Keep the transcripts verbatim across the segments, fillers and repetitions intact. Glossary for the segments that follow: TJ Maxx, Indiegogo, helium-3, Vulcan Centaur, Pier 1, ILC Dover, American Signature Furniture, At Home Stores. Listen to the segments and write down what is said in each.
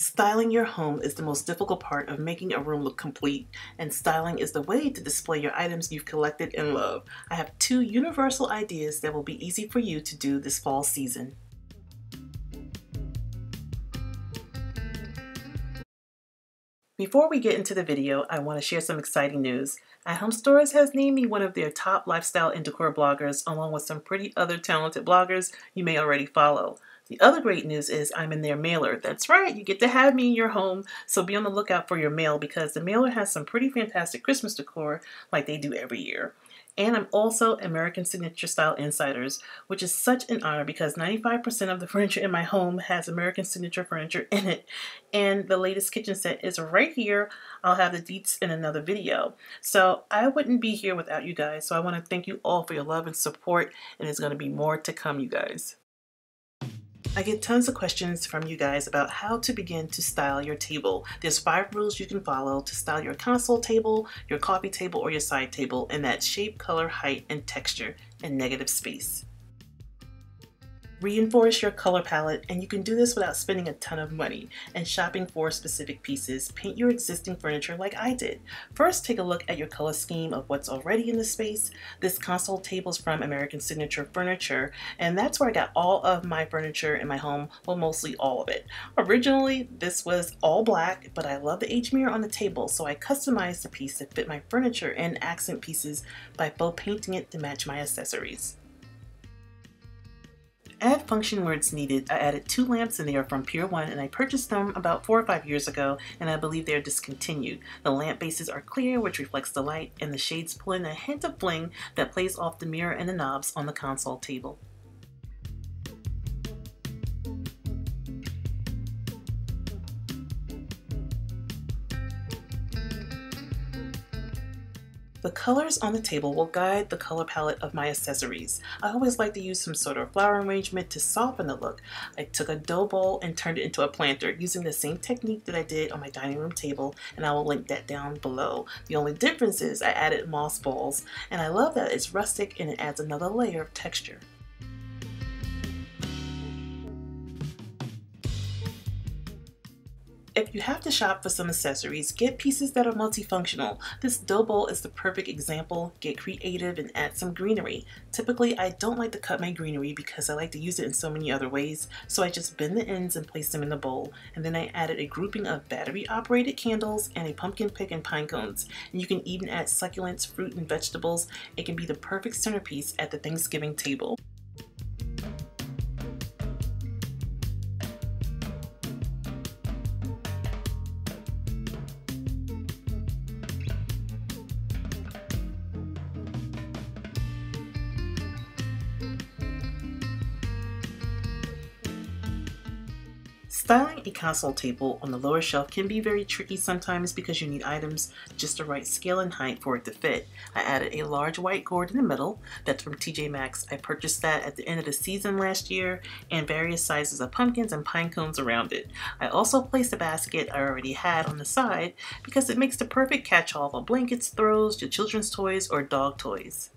Styling your home is the most difficult part of making a room look complete, and styling is the way to display your items you've collected and love. I have two universal ideas that will be easy for you to do this fall season. Before we get into the video, I want to share some exciting news. At Home Stores has named me one of their top lifestyle and decor bloggers, along with some pretty other talented bloggers you may already follow. The other great news is I'm in their mailer. That's right, you get to have me in your home, so be on the lookout for your mail because the mailer has some pretty fantastic Christmas decor like they do every year. And I'm also American Signature Style Insiders, which is such an honor because ninety-five percent of the furniture in my home has American Signature Furniture in it. And the latest kitchen set is right here. I'll have the deets in another video. So I wouldn't be here without you guys. So I want to thank you all for your love and support. And there's going to be more to come, you guys. I get tons of questions from you guys about how to begin to style your table. There's five rules you can follow to style your console table, your coffee table, or your side table, and that's shape, color, height, and texture, and negative space. Reinforce your color palette, and you can do this without spending a ton of money and shopping for specific pieces. Paint your existing furniture like I did. First, take a look at your color scheme of what's already in the space. This console table's from American Signature Furniture, and that's where I got all of my furniture in my home, well, mostly all of it. Originally, this was all black, but I love the H mirror on the table, so I customized the piece to fit my furniture and accent pieces by faux painting it to match my accessories. Add function where it's needed. I added two lamps and they are from Pier one, and I purchased them about four or five years ago, and I believe they are discontinued. The lamp bases are clear, which reflects the light, and the shades pull in a hint of bling that plays off the mirror and the knobs on the console table. The colors on the table will guide the color palette of my accessories. I always like to use some sort of flower arrangement to soften the look. I took a dough bowl and turned it into a planter using the same technique that I did on my dining room table, and I will link that down below. The only difference is I added moss balls, and I love that it's rustic and it adds another layer of texture. If you have to shop for some accessories, get pieces that are multifunctional. This dough bowl is the perfect example. Get creative and add some greenery. Typically, I don't like to cut my greenery because I like to use it in so many other ways, so I just bend the ends and place them in the bowl. And then I added a grouping of battery-operated candles and a pumpkin pick and pine cones. And you can even add succulents, fruit, and vegetables. It can be the perfect centerpiece at the Thanksgiving table. Styling a console table on the lower shelf can be very tricky sometimes because you need items just the right scale and height for it to fit. I added a large white gourd in the middle. That's from T J Maxx. I purchased that at the end of the season last year, and various sizes of pumpkins and pine cones around it. I also placed a basket I already had on the side because it makes the perfect catch-all for blankets, throws, your children's toys, or dog toys.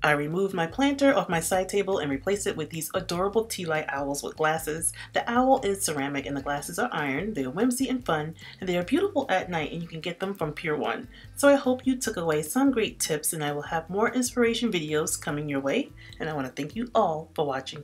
I removed my planter off my side table and replaced it with these adorable tea light owls with glasses. The owl is ceramic and the glasses are iron. They are whimsy and fun, and they are beautiful at night, and you can get them from Pier one. So I hope you took away some great tips, and I will have more inspiration videos coming your way, and I want to thank you all for watching.